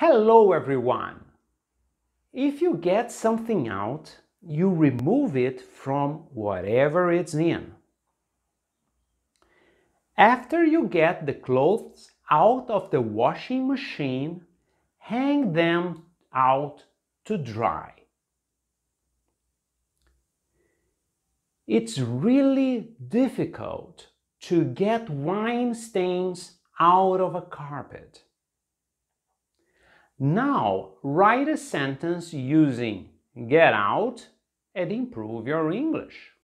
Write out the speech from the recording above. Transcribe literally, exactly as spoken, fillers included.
Hello everyone! If you get something out, you remove it from whatever it's in. After you get the clothes out of the washing machine, hang them out to dry. It's really difficult to get wine stains out of a carpet. Now, write a sentence using get out and improve your English.